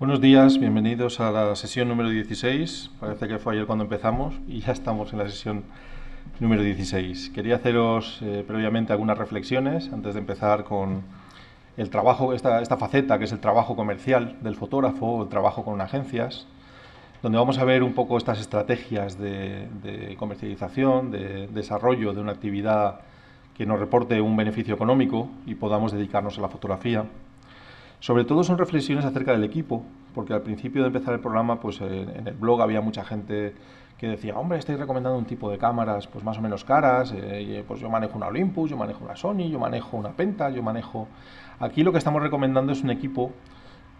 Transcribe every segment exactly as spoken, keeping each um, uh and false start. Buenos días, bienvenidos a la sesión número dieciséis. Parece que fue ayer cuando empezamos y ya estamos en la sesión número dieciséis. Quería haceros eh, previamente algunas reflexiones antes de empezar con el trabajo, esta, esta faceta que es el trabajo comercial del fotógrafo, el trabajo con agencias, donde vamos a ver un poco estas estrategias de, de comercialización, de desarrollo de una actividad que nos reporte un beneficio económico y podamos dedicarnos a la fotografía. Sobre todo son reflexiones acerca del equipo, porque al principio de empezar el programa, pues en el blog había mucha gente que decía, hombre, estáis recomendando un tipo de cámaras pues más o menos caras, eh, pues yo manejo una Olympus, yo manejo una Sony, yo manejo una Penta, yo manejo... Aquí lo que estamos recomendando es un equipo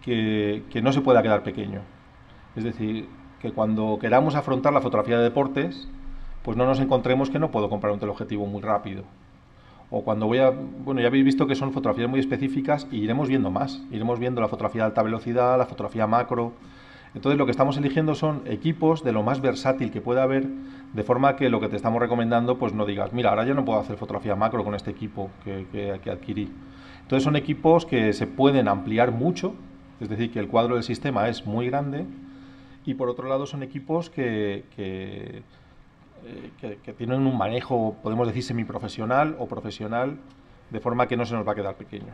que, que no se pueda quedar pequeño. Es decir, que cuando queramos afrontar la fotografía de deportes, pues no nos encontremos que no puedo comprar un teleobjetivo muy rápido. O cuando voy a... Bueno, ya habéis visto que son fotografías muy específicas y iremos viendo más. Iremos viendo la fotografía de alta velocidad, la fotografía macro... Entonces, lo que estamos eligiendo son equipos de lo más versátil que pueda haber, de forma que lo que te estamos recomendando, pues no digas, mira, ahora ya no puedo hacer fotografía macro con este equipo que, que, que adquirí. Entonces, son equipos que se pueden ampliar mucho, es decir, que el cuadro del sistema es muy grande, y por otro lado son equipos que... que Que, que tienen un manejo, podemos decir, semiprofesional o profesional, de forma que no se nos va a quedar pequeño.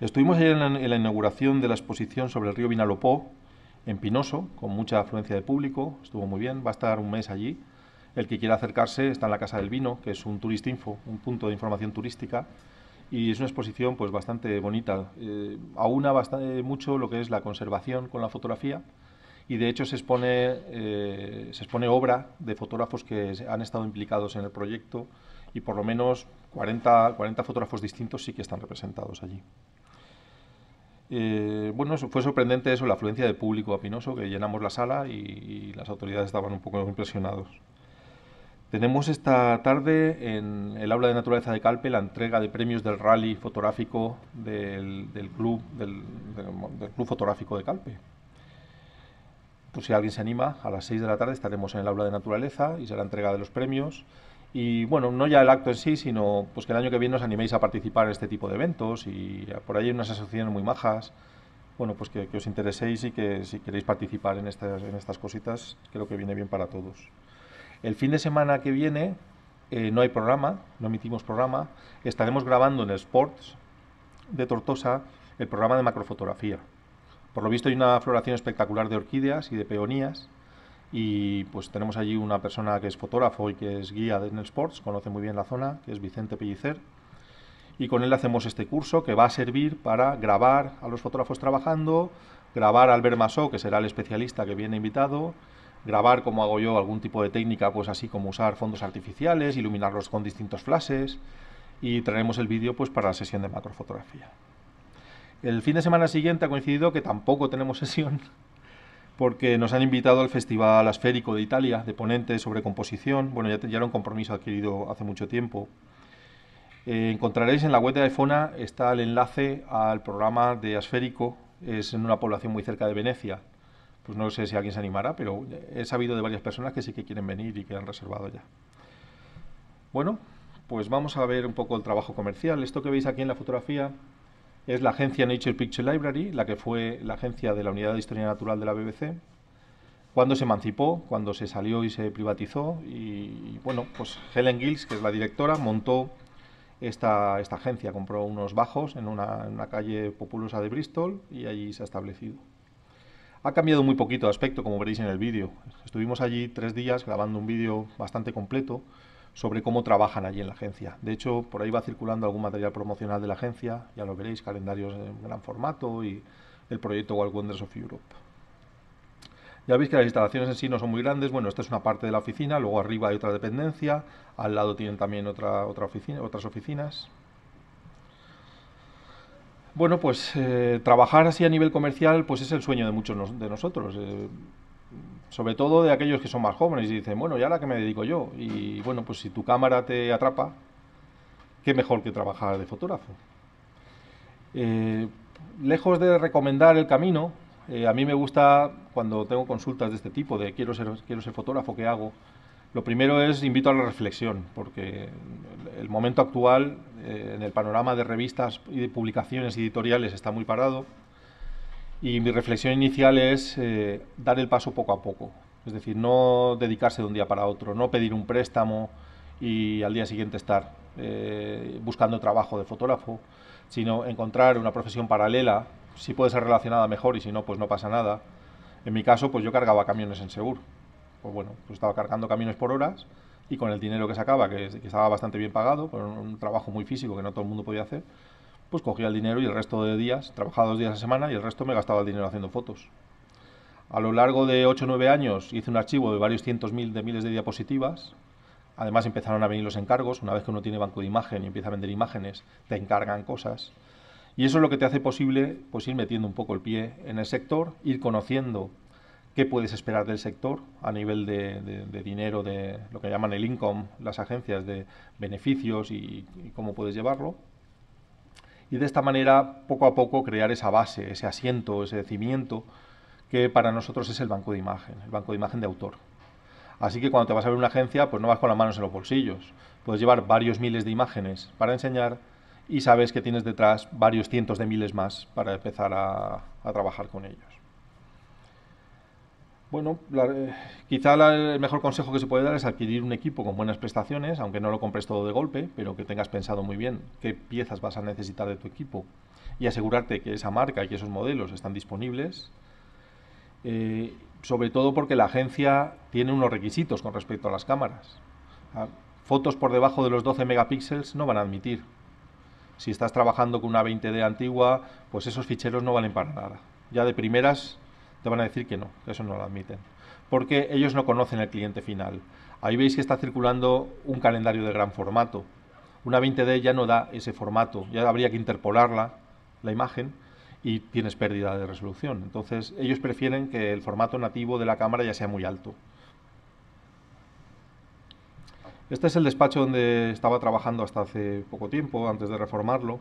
Estuvimos ayer en, en la inauguración de la exposición sobre el río Vinalopó, en Pinoso, con mucha afluencia de público, estuvo muy bien, va a estar un mes allí. El que quiera acercarse está en la Casa del Vino, que es un turistinfo, un punto de información turística, y es una exposición pues bastante bonita. Eh, aúna bastante mucho lo que es la conservación con la fotografía, y de hecho se expone, eh, se expone obra de fotógrafos que han estado implicados en el proyecto y por lo menos cuarenta, cuarenta fotógrafos distintos sí que están representados allí. Eh, bueno, fue sorprendente eso, la afluencia de público a Pinoso, que llenamos la sala y, y las autoridades estaban un poco impresionados. Tenemos esta tarde en el aula de naturaleza de Calpe la entrega de premios del rally fotográfico del, del, club, del, del, del club fotográfico de Calpe. Pues si alguien se anima, a las seis de la tarde estaremos en el aula de naturaleza y será entrega de los premios. Y bueno, no ya el acto en sí, sino pues que el año que viene os animéis a participar en este tipo de eventos y por ahí hay unas asociaciones muy majas. Bueno, pues que, que os intereséis y que si queréis participar en estas, en estas cositas, creo que viene bien para todos. El fin de semana que viene eh, no hay programa, no emitimos programa. Estaremos grabando en el Sports de Tortosa el programa de macrofotografía. Por lo visto hay una floración espectacular de orquídeas y de peonías y pues tenemos allí una persona que es fotógrafo y que es guía de Sports, conoce muy bien la zona, que es Vicente Pellicer, y con él hacemos este curso que va a servir para grabar a los fotógrafos trabajando, grabar a Albert Masó, que será el especialista que viene invitado, grabar como hago yo algún tipo de técnica, pues así como usar fondos artificiales, iluminarlos con distintos flashes, y traemos el vídeo pues para la sesión de macrofotografía. El fin de semana siguiente ha coincidido que tampoco tenemos sesión porque nos han invitado al Festival Asférico de Italia de ponentes sobre composición. Bueno, ya, te, ya era un compromiso adquirido hace mucho tiempo. Eh, encontraréis en la web de AEFONA está el enlace al programa de Asférico. Es en una población muy cerca de Venecia. Pues no sé si alguien se animará, pero he sabido de varias personas que sí que quieren venir y que han reservado ya. Bueno, pues vamos a ver un poco el trabajo comercial. Esto que veis aquí en la fotografía es la agencia Nature Picture Library, la que fue la agencia de la Unidad de Historia Natural de la B B C, cuando se emancipó, cuando se salió y se privatizó. Y bueno, pues Helen Gills, que es la directora, montó esta, esta agencia, compró unos bajos en una, en una calle populosa de Bristol y allí se ha establecido. Ha cambiado muy poquito de aspecto, como veréis en el vídeo. Estuvimos allí tres días grabando un vídeo bastante completo sobre cómo trabajan allí en la agencia. De hecho, por ahí va circulando algún material promocional de la agencia, ya lo veréis, calendarios en gran formato y el proyecto World Wonders of Europe. Ya veis que las instalaciones en sí no son muy grandes. Bueno, esta es una parte de la oficina, luego arriba hay otra dependencia, al lado tienen también otra, otra oficina, otras oficinas. Bueno, pues eh, trabajar así a nivel comercial pues es el sueño de muchos nos, de nosotros. Eh, Sobre todo de aquellos que son más jóvenes y dicen, bueno, ¿y ahora qué me dedico yo? Y bueno, pues si tu cámara te atrapa, qué mejor que trabajar de fotógrafo. Eh, lejos de recomendar el camino, eh, a mí me gusta, cuando tengo consultas de este tipo, de quiero ser, quiero ser fotógrafo, ¿qué hago? Lo primero es invito a la reflexión, porque el momento actual, eh, en el panorama de revistas y de publicaciones editoriales está muy parado. Y mi reflexión inicial es eh, dar el paso poco a poco, es decir, no dedicarse de un día para otro, no pedir un préstamo y al día siguiente estar eh, buscando trabajo de fotógrafo, sino encontrar una profesión paralela, si puede ser relacionada mejor y si no, pues no pasa nada. En mi caso, pues yo cargaba camiones en Segur, pues bueno, pues estaba cargando camiones por horas y con el dinero que sacaba, que, que estaba bastante bien pagado, por un trabajo muy físico que no todo el mundo podía hacer, pues cogía el dinero y el resto de días, trabajaba dos días a la semana y el resto me gastaba el dinero haciendo fotos. A lo largo de ocho o nueve años hice un archivo de varios cientos mil de miles de diapositivas. Además empezaron a venir los encargos. Una vez que uno tiene banco de imagen y empieza a vender imágenes, te encargan cosas. Y eso es lo que te hace posible, pues, ir metiendo un poco el pie en el sector, ir conociendo qué puedes esperar del sector a nivel de, de, de dinero, de lo que llaman el income, las agencias, de beneficios y, y cómo puedes llevarlo. Y de esta manera, poco a poco, crear esa base, ese asiento, ese cimiento, que para nosotros es el banco de imagen, el banco de imagen de autor. Así que cuando te vas a ver una agencia, pues no vas con las manos en los bolsillos. Puedes llevar varios miles de imágenes para enseñar y sabes que tienes detrás varios cientos de miles más para empezar a, a trabajar con ellos. Bueno, la, eh, quizá la, el mejor consejo que se puede dar es adquirir un equipo con buenas prestaciones, aunque no lo compres todo de golpe, pero que tengas pensado muy bien qué piezas vas a necesitar de tu equipo y asegurarte que esa marca y que esos modelos están disponibles, eh, sobre todo porque la agencia tiene unos requisitos con respecto a las cámaras. Fotos por debajo de los doce megapíxeles no van a admitir. Si estás trabajando con una veinte D antigua, pues esos ficheros no valen para nada. Ya de primeras te van a decir que no, que eso no lo admiten, porque ellos no conocen el cliente final. Ahí veis que está circulando un calendario de gran formato. Una veinte D ya no da ese formato, ya habría que interpolarla, la imagen, y tienes pérdida de resolución. Entonces, ellos prefieren que el formato nativo de la cámara ya sea muy alto. Este es el despacho donde estaba trabajando hasta hace poco tiempo, antes de reformarlo.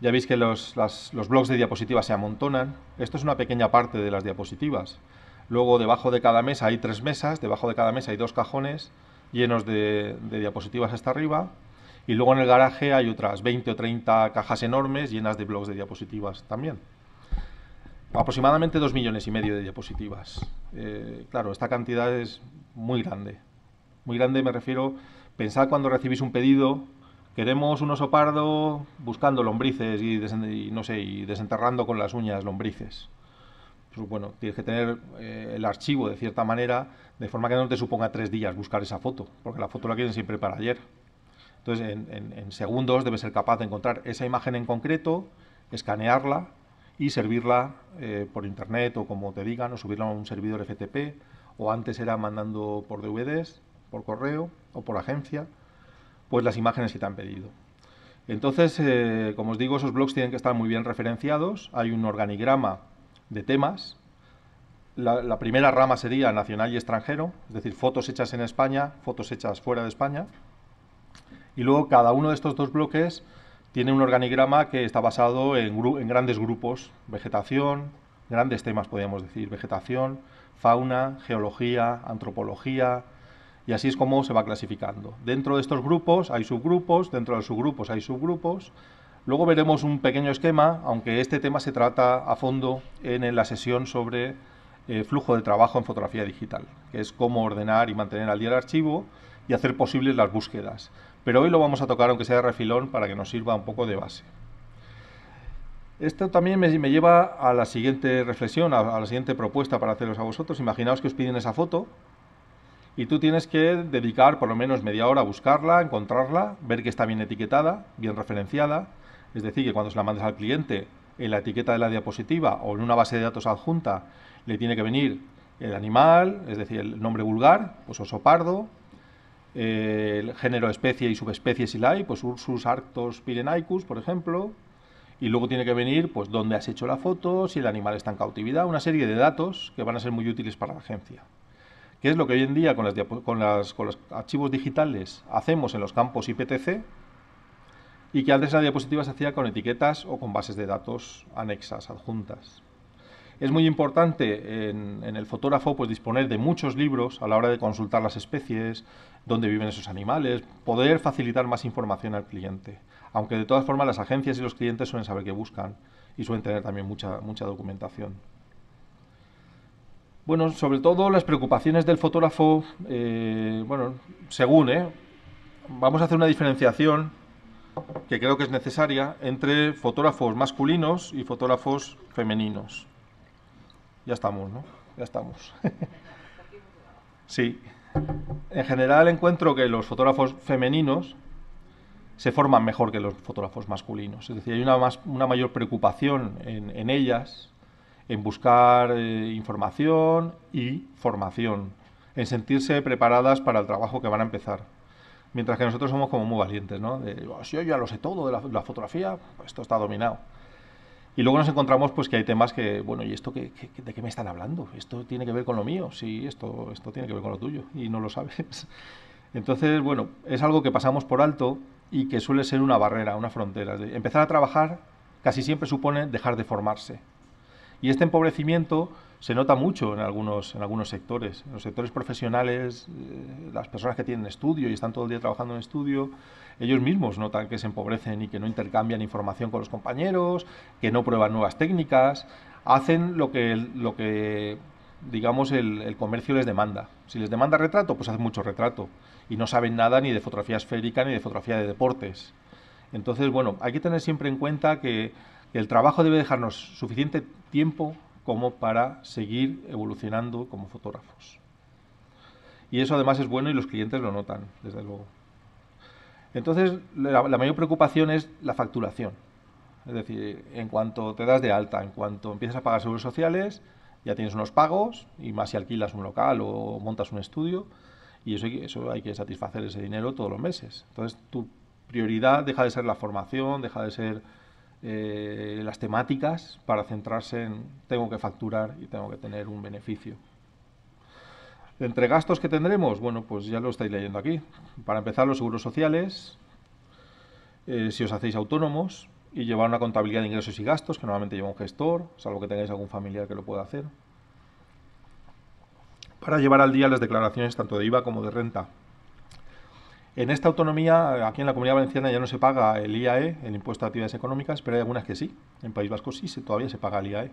Ya veis que los, las, los bloques de diapositivas se amontonan. Esto es una pequeña parte de las diapositivas. Luego, debajo de cada mesa hay tres mesas, debajo de cada mesa hay dos cajones llenos de, de diapositivas hasta arriba. Y luego en el garaje hay otras veinte o treinta cajas enormes llenas de bloques de diapositivas también. Aproximadamente dos millones y medio de diapositivas. Eh, claro, esta cantidad es muy grande. Muy grande me refiero, pensad cuando recibís un pedido. Queremos un oso pardo buscando lombrices y, y, no sé, y desenterrando con las uñas lombrices. Pues bueno, tienes que tener eh, el archivo de cierta manera, de forma que no te suponga tres días buscar esa foto, porque la foto la quieren siempre para ayer. Entonces, en, en, en segundos debes ser capaz de encontrar esa imagen en concreto, escanearla y servirla eh, por internet o como te digan, o subirla a un servidor F T P, o antes era mandando por D V Ds, por correo o por agencia, pues las imágenes que te han pedido. Entonces, eh, como os digo, esos blogs tienen que estar muy bien referenciados. Hay un organigrama de temas. La, la primera rama sería nacional y extranjero, es decir, fotos hechas en España, fotos hechas fuera de España. Y luego cada uno de estos dos bloques tiene un organigrama que está basado en, gru- en grandes grupos. Vegetación, grandes temas podríamos decir, vegetación, fauna, geología, antropología. Y así es como se va clasificando. Dentro de estos grupos hay subgrupos, dentro de los subgrupos hay subgrupos. Luego veremos un pequeño esquema, aunque este tema se trata a fondo en la sesión sobre eh, flujo de trabajo en fotografía digital, que es cómo ordenar y mantener al día el archivo y hacer posibles las búsquedas. Pero hoy lo vamos a tocar, aunque sea de refilón, para que nos sirva un poco de base. Esto también me, me lleva a la siguiente reflexión, a, a la siguiente propuesta para haceros a vosotros. Imaginaos que os piden esa foto, y tú tienes que dedicar por lo menos media hora a buscarla, encontrarla, ver que está bien etiquetada, bien referenciada. Es decir, que cuando se la mandes al cliente, en la etiqueta de la diapositiva o en una base de datos adjunta, le tiene que venir el animal, es decir, el nombre vulgar, pues oso pardo, eh, el género, especie y subespecie si la hay, pues Ursus arctos pyrenaicus, por ejemplo. Y luego tiene que venir, pues, dónde has hecho la foto, si el animal está en cautividad, una serie de datos que van a ser muy útiles para la agencia. Que es lo que hoy en día con, las, con, las, con los archivos digitales hacemos en los campos I P T C y que antes en la diapositiva se hacía con etiquetas o con bases de datos anexas, adjuntas. Es muy importante en, en el fotógrafo, pues, disponer de muchos libros a la hora de consultar las especies, dónde viven esos animales, poder facilitar más información al cliente. Aunque de todas formas las agencias y los clientes suelen saber qué buscan y suelen tener también mucha, mucha documentación. Bueno, sobre todo las preocupaciones del fotógrafo, eh, bueno, según, ¿eh? Vamos a hacer una diferenciación que creo que es necesaria entre fotógrafos masculinos y fotógrafos femeninos. Ya estamos, ¿no? Ya estamos. Sí. En general encuentro que los fotógrafos femeninos se forman mejor que los fotógrafos masculinos. Es decir, hay una, más, una mayor preocupación en, en ellas, en buscar eh, información y formación, en sentirse preparadas para el trabajo que van a empezar. Mientras que nosotros somos como muy valientes, ¿no? De, oh, si yo ya lo sé todo de la, la fotografía, pues esto está dominado. Y luego nos encontramos pues que hay temas que, bueno, ¿y esto qué, qué, de qué me están hablando? ¿Esto tiene que ver con lo mío? Sí, esto, esto tiene que ver con lo tuyo y no lo sabes. Entonces, bueno, es algo que pasamos por alto y que suele ser una barrera, una frontera. Empezar a trabajar casi siempre supone dejar de formarse. Y este empobrecimiento se nota mucho en algunos, en algunos sectores. En los sectores profesionales, eh, las personas que tienen estudio y están todo el día trabajando en estudio, ellos mismos notan que se empobrecen y que no intercambian información con los compañeros, que no prueban nuevas técnicas, hacen lo que, lo que digamos, el, el comercio les demanda. Si les demanda retrato, pues hacen mucho retrato y no saben nada ni de fotografía esférica ni de fotografía de deportes. Entonces, bueno, hay que tener siempre en cuenta que el trabajo debe dejarnos suficiente tiempo como para seguir evolucionando como fotógrafos. Y eso además es bueno y los clientes lo notan, desde luego. Entonces, la, la mayor preocupación es la facturación. Es decir, en cuanto te das de alta, en cuanto empiezas a pagar seguros sociales, ya tienes unos pagos, y más si alquilas un local o montas un estudio, y eso, eso hay que satisfacer ese dinero todos los meses. Entonces, tu prioridad deja de ser la formación, deja de ser eh, las temáticas, para centrarse en tengo que facturar y tengo que tener un beneficio. ¿Entre gastos que tendremos? Bueno, pues ya lo estáis leyendo aquí. Para empezar, los seguros sociales, eh, si os hacéis autónomos, y llevar una contabilidad de ingresos y gastos, que normalmente lleva un gestor, salvo que tengáis algún familiar que lo pueda hacer. Para llevar al día las declaraciones tanto de IVA como de renta. En esta autonomía, aquí en la Comunidad Valenciana ya no se paga el I A E, el Impuesto de Actividades Económicas, pero hay algunas que sí. En País Vasco sí, se, todavía se paga el I A E.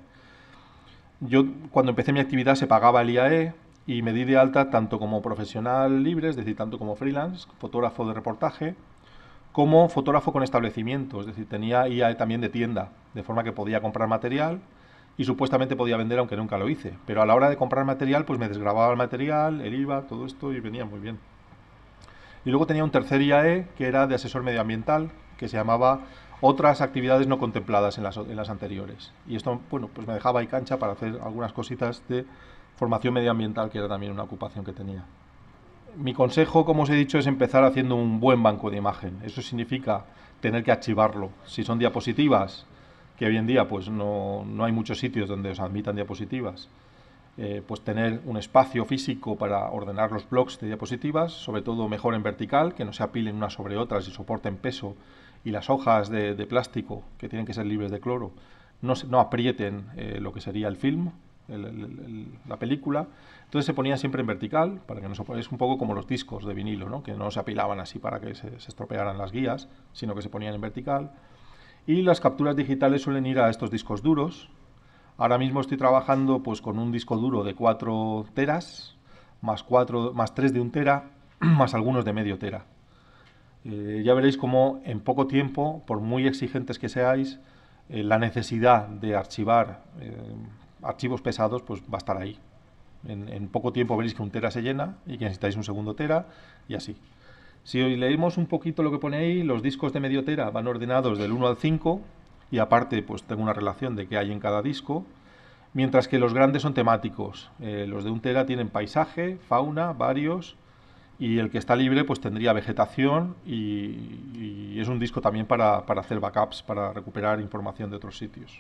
Yo, cuando empecé mi actividad, se pagaba el I A E, y me di de alta tanto como profesional libre, es decir, tanto como freelance, fotógrafo de reportaje, como fotógrafo con establecimiento, es decir, tenía I A E también de tienda, de forma que podía comprar material y supuestamente podía vender, aunque nunca lo hice. Pero a la hora de comprar material, pues me desgravaba el material, el IVA, todo esto, y venía muy bien. Y luego tenía un tercer I A E, que era de asesor medioambiental, que se llamaba Otras Actividades No Contempladas en las, en las anteriores. Y esto, bueno, pues me dejaba ahí cancha para hacer algunas cositas de formación medioambiental, que era también una ocupación que tenía. Mi consejo, como os he dicho, es empezar haciendo un buen banco de imagen. Eso significa tener que archivarlo. Si son diapositivas, que hoy en día pues no, no hay muchos sitios donde os admitan diapositivas, eh, pues tener un espacio físico para ordenar los bloques de diapositivas, sobre todo mejor en vertical, que no se apilen unas sobre otras y soporten peso, y las hojas de, de plástico, que tienen que ser libres de cloro, no, no aprieten eh, lo que sería el film. El, el, el, la película. Entonces se ponía siempre en vertical para que no se, es un poco como los discos de vinilo, ¿no? Que no se apilaban así para que se, se estropearan las guías, sino que se ponían en vertical. Y las capturas digitales suelen ir a estos discos duros. Ahora mismo estoy trabajando pues con un disco duro de cuatro teras más cuatro, más tres de un tera, más algunos de medio tera. Eh, ya veréis cómo en poco tiempo, por muy exigentes que seáis, eh, la necesidad de archivar eh, archivos pesados, pues va a estar ahí. En, en poco tiempo veréis que un tera se llena y que necesitáis un segundo tera, y así. Si hoy leemos un poquito lo que pone ahí, los discos de medio tera van ordenados del uno al cinco, y aparte pues tengo una relación de qué hay en cada disco, mientras que los grandes son temáticos. Eh, los de un tera tienen paisaje, fauna, varios, y el que está libre pues tendría vegetación, y, y es un disco también para, para hacer backups, para recuperar información de otros sitios.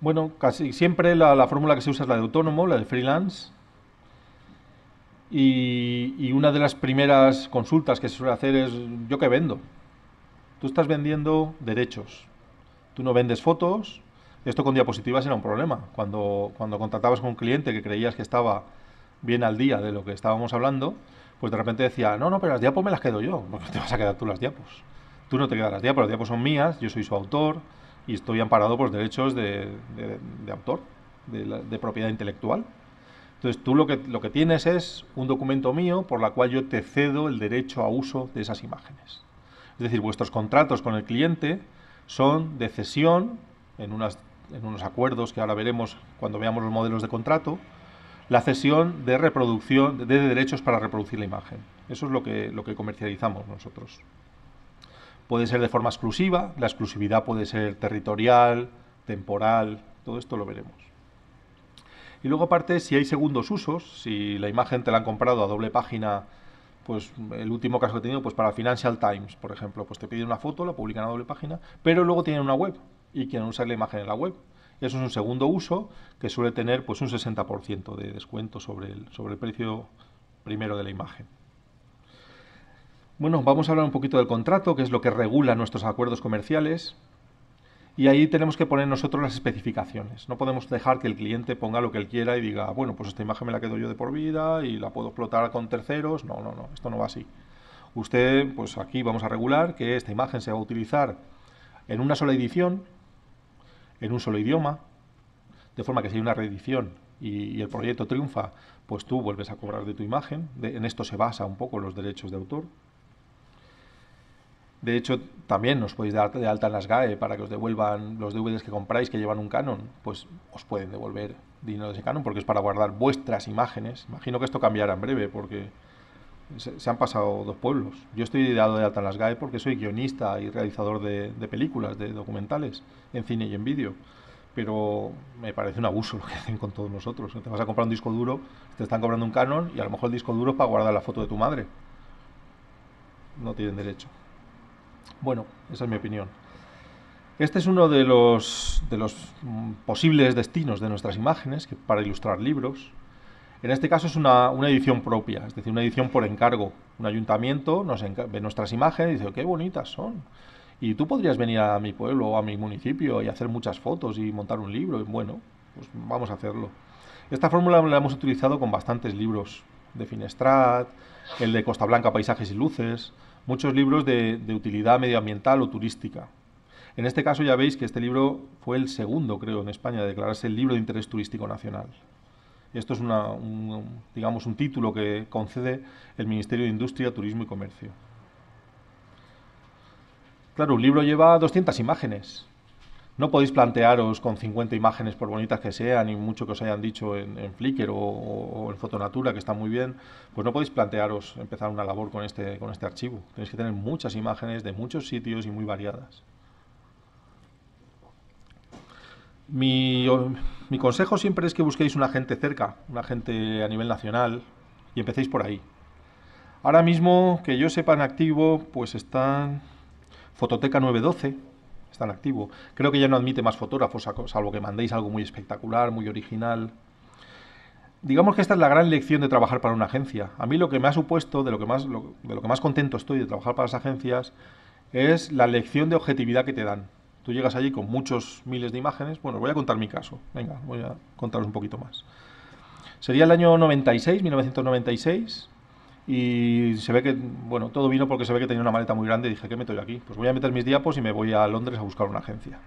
Bueno, casi siempre la, la fórmula que se usa es la de autónomo, la de freelance. Y, y una de las primeras consultas que se suele hacer es, ¿yo qué vendo? Tú estás vendiendo derechos. Tú no vendes fotos. Esto con diapositivas era un problema. Cuando, cuando contratabas con un cliente que creías que estaba bien al día de lo que estábamos hablando, pues de repente decía, no, no, pero las diapos me las quedo yo. Porque te vas a quedar tú las diapos. tú no te quedas las diapos, las diapos son mías, yo soy su autor y estoy amparado por los derechos de, de, de autor, de, la, de propiedad intelectual. Entonces tú lo que, lo que tienes es un documento mío por la cual yo te cedo el derecho a uso de esas imágenes. Es decir, vuestros contratos con el cliente son de cesión, en, unas, en unos acuerdos que ahora veremos cuando veamos los modelos de contrato, la cesión de reproducción, de derechos para reproducir la imagen. Eso es lo que, lo que comercializamos nosotros. Puede ser de forma exclusiva, la exclusividad puede ser territorial, temporal, todo esto lo veremos. Y luego aparte, si hay segundos usos, si la imagen te la han comprado a doble página, pues el último caso que he tenido, pues para Financial Times, por ejemplo, pues te piden una foto, la publican a doble página, pero luego tienen una web y quieren usar la imagen en la web. Eso es un segundo uso que suele tener pues un sesenta por ciento de descuento sobre el, sobre el precio primero de la imagen. Bueno, vamos a hablar un poquito del contrato, que es lo que regula nuestros acuerdos comerciales. Y ahí tenemos que poner nosotros las especificaciones. No podemos dejar que el cliente ponga lo que él quiera y diga, bueno, pues esta imagen me la quedo yo de por vida y la puedo explotar con terceros. No, no, no, esto no va así. Usted, pues aquí vamos a regular que esta imagen se va a utilizar en una sola edición, en un solo idioma, de forma que si hay una reedición y, y el proyecto triunfa, pues tú vuelves a cobrar de tu imagen. De, en esto se basa un poco los derechos de autor. De hecho, también nos podéis dar de alta en las G A E para que os devuelvan los D V Ds que compráis que llevan un canon. Pues os pueden devolver dinero de ese canon porque es para guardar vuestras imágenes. Imagino que esto cambiará en breve porque se, se han pasado dos pueblos. Yo estoy dado de alta en las G A E porque soy guionista y realizador de, de películas, de documentales, en cine y en vídeo. Pero me parece un abuso lo que hacen con todos nosotros. Te vas a comprar un disco duro, te están cobrando un canon y a lo mejor el disco duro es para guardar la foto de tu madre. No tienen derecho. Bueno, esa es mi opinión. Este es uno de los, de los posibles destinos de nuestras imágenes que para ilustrar libros. En este caso es una, una edición propia, es decir, una edición por encargo. Un ayuntamiento nos ve nuestras imágenes y dice, qué bonitas son. Y tú podrías venir a mi pueblo o a mi municipio y hacer muchas fotos y montar un libro. Y bueno, pues vamos a hacerlo. Esta fórmula la hemos utilizado con bastantes libros de Finestrat, el de Costa Blanca, Paisajes y Luces, muchos libros de, de utilidad medioambiental o turística. En este caso ya veis que este libro fue el segundo, creo, en España, de declararse el libro de interés turístico nacional. Esto es una, un, digamos, un título que concede el Ministerio de Industria, Turismo y Comercio. Claro, un libro lleva doscientas imágenes. No podéis plantearos con cincuenta imágenes, por bonitas que sean, y mucho que os hayan dicho en, en Flickr o, o en Fotonatura, que está muy bien, pues no podéis plantearos empezar una labor con este, con este archivo. Tenéis que tener muchas imágenes de muchos sitios y muy variadas. Mi, mi consejo siempre es que busquéis un agente cerca, un agente a nivel nacional, y empecéis por ahí. Ahora mismo, que yo sepa, en activo, pues están Fototeca nueve doce, está en activo. Creo que ya no admite más fotógrafos, salvo que mandéis algo muy espectacular, muy original. Digamos que esta es la gran lección de trabajar para una agencia. A mí lo que me ha supuesto, de lo que más, lo, de lo que más contento estoy de trabajar para las agencias, es la lección de objetividad que te dan. Tú llegas allí con muchos miles de imágenes. Bueno, os voy a contar mi caso. Venga, voy a contaros un poquito más. Sería el año noventa y seis, mil novecientos noventa y seis... Y se ve que, bueno, todo vino porque se ve que tenía una maleta muy grande y dije, ¿qué meto yo aquí? Pues voy a meter mis diapos y me voy a Londres a buscar una agencia.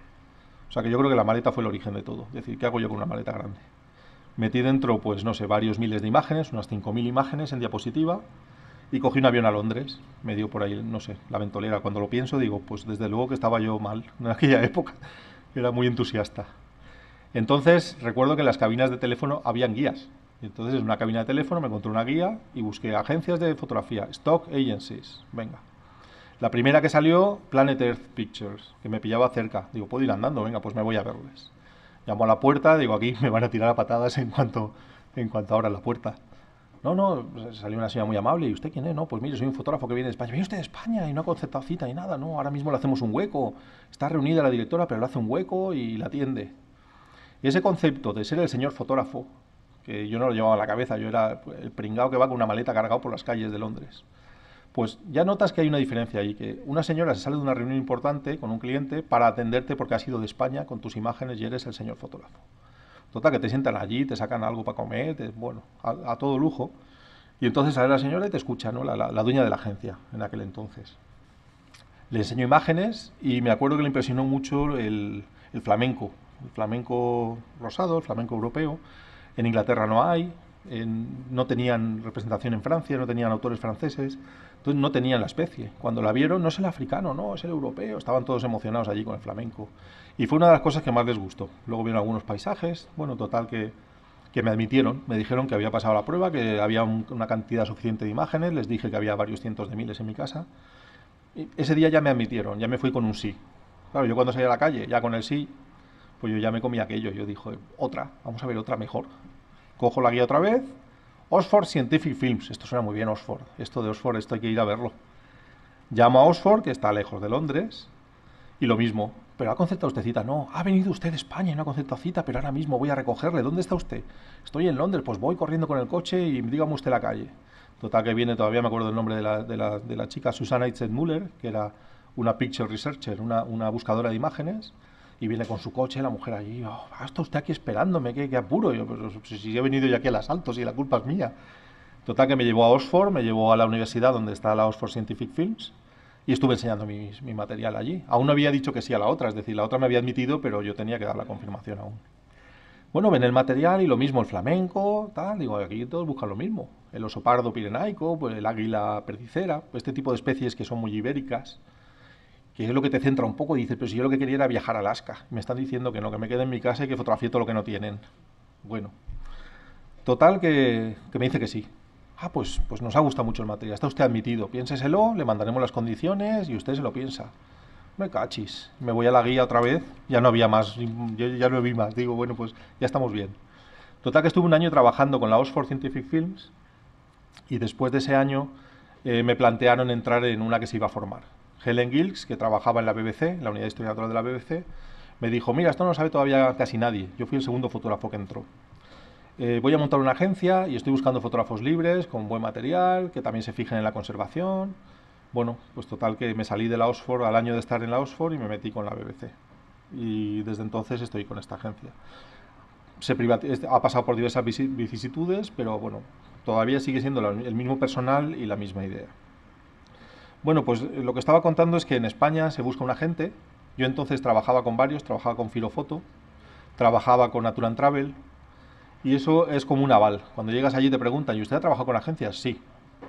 O sea que yo creo que la maleta fue el origen de todo. Es decir, ¿qué hago yo con una maleta grande? Metí dentro, pues no sé, varios miles de imágenes, unas cinco mil imágenes en diapositiva, y cogí un avión a Londres. Me dio por ahí, no sé, la ventolera. Cuando lo pienso digo, pues desde luego que estaba yo mal en aquella época. Era muy entusiasta. Entonces recuerdo que en las cabinas de teléfono habían guías. Entonces en una cabina de teléfono me encontré una guía y busqué agencias de fotografía, stock agencies, venga. La primera que salió, Planet Earth Pictures, que me pillaba cerca. Digo, puedo ir andando, venga, pues me voy a verles. Llamo a la puerta, digo, aquí me van a tirar a patadas en cuanto, en cuanto abran la puerta. No, no, salió una señora muy amable, ¿y usted quién es? No, pues mire, soy un fotógrafo que viene de España. ¿Viene usted de España? Y no ha concertado cita ni nada, no, ahora mismo le hacemos un hueco. Está reunida la directora, pero le hace un hueco y la atiende. Y ese concepto de ser el señor fotógrafo, que yo no lo llevaba a la cabeza, yo era el pringao que va con una maleta cargado por las calles de Londres. Pues ya notas que hay una diferencia ahí, que una señora se sale de una reunión importante con un cliente para atenderte porque has ido de España con tus imágenes y eres el señor fotógrafo. Total, que te sientan allí, te sacan algo para comer, te, bueno, a, a todo lujo. Y entonces sale la señora y te escucha, ¿no? La, la, la dueña de la agencia en aquel entonces. le enseño imágenes y me acuerdo que le impresionó mucho el, el flamenco, el flamenco rosado, el flamenco europeo. En Inglaterra no hay, en, no tenían representación en Francia, no tenían autores franceses, entonces no tenían la especie. Cuando la vieron, no es el africano, no, es el europeo, estaban todos emocionados allí con el flamenco. Y fue una de las cosas que más les gustó. Luego vieron algunos paisajes, bueno, total que, que me admitieron, me dijeron que había pasado la prueba, que había un, una cantidad suficiente de imágenes, les dije que había varios cientos de miles en mi casa. Y ese día ya me admitieron, ya me fui con un sí. Claro, yo cuando salí a la calle, ya con el sí, pues yo ya me comí aquello, yo dije, otra, vamos a ver otra mejor. Cojo la guía otra vez, Oxford Scientific Films, esto suena muy bien Oxford, esto de Oxford, esto hay que ir a verlo. Llamo a Oxford, que está lejos de Londres, y lo mismo, pero ¿ha concertado usted cita? No, ha venido usted de España y no ha concertado cita, pero ahora mismo voy a recogerle, ¿dónde está usted? Estoy en Londres, pues voy corriendo con el coche y dígame usted la calle. Total que viene, todavía me acuerdo el nombre de la, de la, de la chica, Susana Itzenmuller, que era una picture researcher, una, una buscadora de imágenes, y viene con su coche, la mujer allí, oh, está usted aquí esperándome, qué, qué apuro, yo, pues, si he venido yo aquí al asalto, si la culpa es mía. Total que me llevó a Oxford, me llevó a la universidad donde está la Oxford Scientific Films, y estuve enseñando mi, mi material allí. Aún no había dicho que sí a la otra, es decir, la otra me había admitido, pero yo tenía que dar la confirmación aún. Bueno, ven el material y lo mismo, el flamenco, tal, digo, aquí todos buscan lo mismo. El oso pardo pirenaico, pues el águila perdicera, pues este tipo de especies que son muy ibéricas, que es lo que te centra un poco, y dices, pero si yo lo que quería era viajar a Alaska, me están diciendo que no, que me quede en mi casa y que fotografíe todo lo que no tienen. Bueno, total que, que me dice que sí. Ah, pues, pues nos ha gustado mucho el material, está usted admitido, piénseselo, le mandaremos las condiciones y usted se lo piensa. Me cachis, me voy a la guía otra vez, ya no había más, yo ya no vi más, digo, bueno, pues ya estamos bien. Total que estuve un año trabajando con la Oxford Scientific Films y después de ese año eh, me plantearon entrar en una que se iba a formar. Helen Gills, que trabajaba en la B B C, en la unidad de historia natural de la B B C, me dijo, mira, esto no lo sabe todavía casi nadie, yo fui el segundo fotógrafo que entró. Eh, voy a montar una agencia y estoy buscando fotógrafos libres, con buen material, que también se fijen en la conservación. Bueno, pues total que me salí de la Oxford al año de estar en la Oxford y me metí con la B B C. Y desde entonces estoy con esta agencia. Se ha pasado por diversas vicisitudes, pero bueno, todavía sigue siendo el mismo personal y la misma idea. Bueno, pues lo que estaba contando es que en España se busca un agente. Yo entonces trabajaba con varios, trabajaba con Filofoto, trabajaba con Natural and Travel, y eso es como un aval. Cuando llegas allí te preguntan, ¿y usted ha trabajado con agencias? Sí,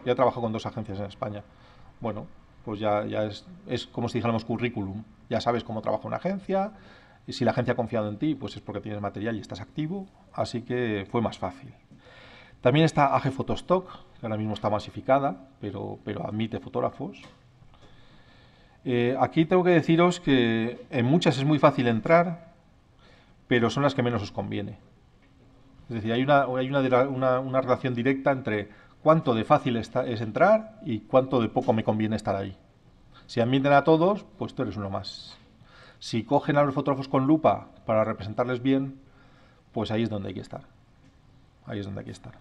ya he trabajado con dos agencias en España. Bueno, pues ya, ya es, es como si dijéramos currículum. Ya sabes cómo trabaja una agencia, y si la agencia ha confiado en ti, pues es porque tienes material y estás activo, así que fue más fácil. También está A G Fotostock, que ahora mismo está masificada, pero, pero admite fotógrafos. Eh, aquí tengo que deciros que en muchas es muy fácil entrar, pero son las que menos os conviene. Es decir, hay una, hay una, una, una relación directa entre cuánto de fácil está, es entrar y cuánto de poco me conviene estar ahí. Si admiten a todos, pues tú eres uno más. Si cogen a los fotógrafos con lupa para representarles bien, pues ahí es donde hay que estar. Ahí es donde hay que estar.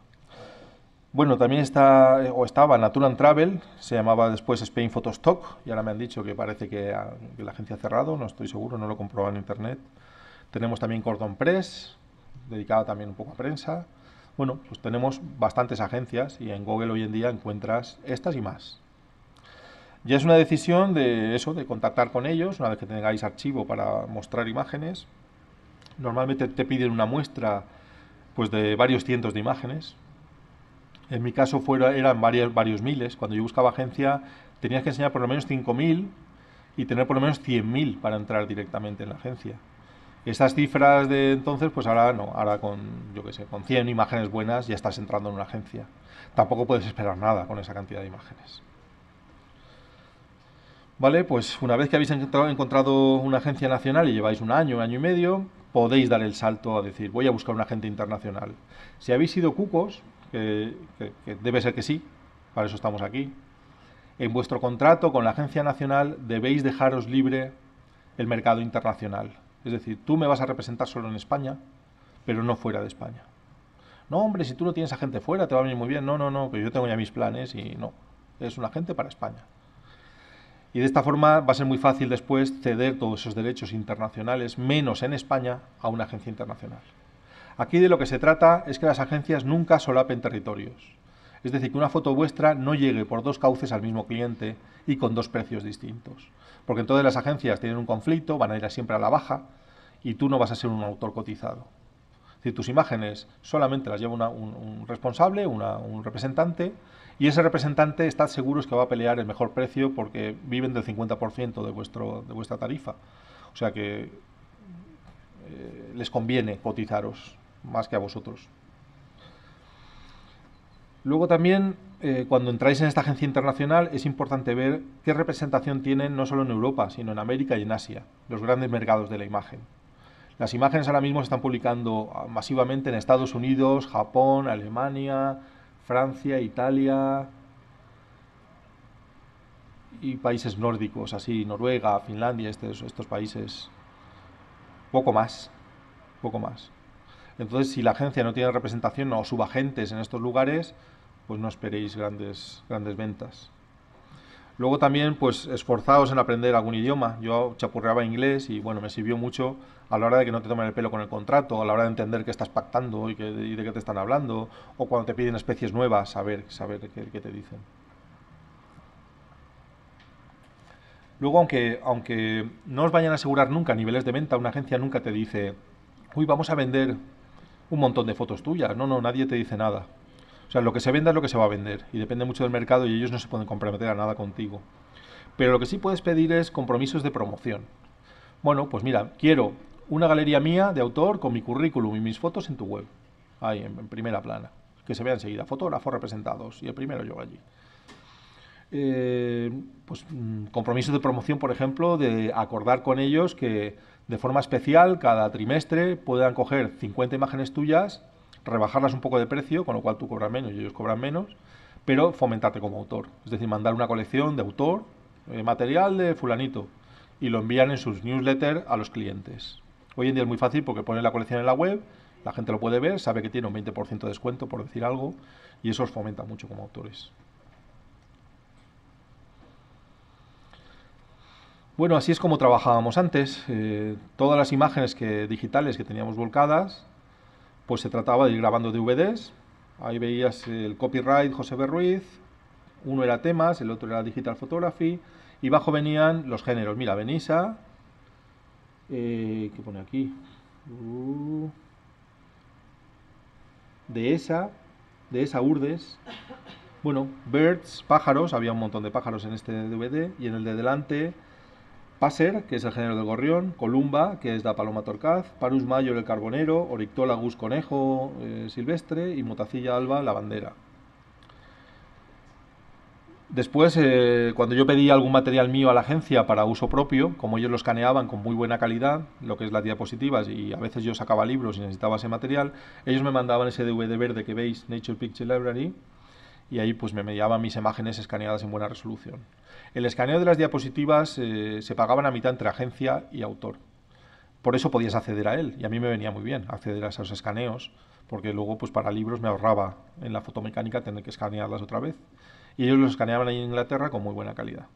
Bueno, también está, o estaba Natural and Travel, se llamaba después Spain Photo Stock, y ahora me han dicho que parece que, a, que la agencia ha cerrado, no estoy seguro, no lo he comprobado en internet. Tenemos también Cordon Press, dedicada también un poco a prensa. Bueno, pues tenemos bastantes agencias y en Google hoy en día encuentras estas y más. Ya es una decisión de eso, de contactar con ellos, una vez que tengáis archivo para mostrar imágenes. Normalmente te piden una muestra pues, de varios cientos de imágenes. En mi caso fuera, eran varios, varios miles. Cuando yo buscaba agencia tenías que enseñar por lo menos cinco mil y tener por lo menos cien mil para entrar directamente en la agencia. Esas cifras de entonces, pues ahora no, ahora con, yo qué sé, con cien imágenes buenas ya estás entrando en una agencia. Tampoco puedes esperar nada con esa cantidad de imágenes. Vale, pues una vez que habéis encontrado una agencia nacional y lleváis un año, un año y medio, podéis dar el salto a decir, voy a buscar un agente internacional. Si habéis sido cucos, que, que, que debe ser que sí, para eso estamos aquí, en vuestro contrato con la agencia nacional debéis dejaros libre el mercado internacional. Es decir, tú me vas a representar solo en España, pero no fuera de España. No, hombre, si tú no tienes agente fuera, te va a venir muy bien. No, no, no, pero yo tengo ya mis planes y no. Es un agente para España. Y de esta forma va a ser muy fácil después ceder todos esos derechos internacionales, menos en España, a una agencia internacional. Aquí de lo que se trata es que las agencias nunca solapen territorios. Es decir, que una foto vuestra no llegue por dos cauces al mismo cliente y con dos precios distintos. Porque entonces las agencias tienen un conflicto, van a ir siempre a la baja y tú no vas a ser un autor cotizado. Es decir, tus imágenes solamente las lleva una, un, un responsable, una, un representante, y ese representante está seguro que va a pelear el mejor precio porque viven del cincuenta por ciento de, vuestro, de vuestra tarifa. O sea que eh, les conviene cotizaros más que a vosotros. Luego también, eh, cuando entráis en esta agencia internacional, es importante ver qué representación tienen no solo en Europa, sino en América y en Asia, los grandes mercados de la imagen. Las imágenes ahora mismo se están publicando masivamente en Estados Unidos, Japón, Alemania, Francia, Italia y países nórdicos, así Noruega, Finlandia, estos, estos países, poco más, poco más. Entonces, si la agencia no tiene representación o subagentes en estos lugares, pues no esperéis grandes, grandes ventas. Luego también, pues esforzaos en aprender algún idioma. Yo chapurreaba inglés y bueno, me sirvió mucho a la hora de que no te tomen el pelo con el contrato, a la hora de entender qué estás pactando y, que, y de qué te están hablando, o cuando te piden especies nuevas, saber, saber qué, qué te dicen. Luego, aunque, aunque no os vayan a asegurar nunca niveles de venta, una agencia nunca te dice, uy, vamos a vender un montón de fotos tuyas. No, no, nadie te dice nada. O sea, lo que se venda es lo que se va a vender y depende mucho del mercado y ellos no se pueden comprometer a nada contigo. Pero lo que sí puedes pedir es compromisos de promoción. Bueno, pues mira, quiero una galería mía de autor con mi currículum y mis fotos en tu web. Ahí, en, en primera plana. Que se vea enseguida. Fotógrafos representados. Y el primero yo allí. Eh, pues compromisos de promoción, por ejemplo, de acordar con ellos que de forma especial cada trimestre puedan coger cincuenta imágenes tuyas, rebajarlas un poco de precio, con lo cual tú cobras menos y ellos cobran menos, pero fomentarte como autor. Es decir, mandar una colección de autor, eh, material de fulanito, y lo envían en sus newsletters a los clientes. Hoy en día es muy fácil porque ponen la colección en la web, la gente lo puede ver, sabe que tiene un veinte por ciento de descuento, por decir algo, y eso os fomenta mucho como autores. Bueno, así es como trabajábamos antes. Eh, todas las imágenes que, digitales que teníamos volcadas, pues se trataba de ir grabando D V Ds. Ahí veías el copyright José B. Ruiz, uno era temas, el otro era digital photography, y bajo venían los géneros. Mira, Benisa, eh, ¿qué pone aquí? Uh, dehesa, dehesa urdes. Bueno, birds, pájaros, había un montón de pájaros en este D V D, y en el de delante, Páser, que es el género del gorrión, Columba, que es la paloma torcaz, Parus Major, el carbonero, Orictólagus, conejo eh, silvestre, y Motacilla Alba, la bandera. Después, eh, cuando yo pedí algún material mío a la agencia para uso propio, como ellos lo escaneaban con muy buena calidad, lo que es las diapositivas, y a veces yo sacaba libros y necesitaba ese material, ellos me mandaban ese D V D verde que veis, Nature Picture Library, y ahí pues me mediaban mis imágenes escaneadas en buena resolución. El escaneo de las diapositivas eh, se pagaban a mitad entre agencia y autor. Por eso podías acceder a él, y a mí me venía muy bien acceder a esos escaneos, porque luego pues para libros me ahorraba en la fotomecánica tener que escanearlas otra vez. Y ellos los escaneaban ahí en Inglaterra con muy buena calidad.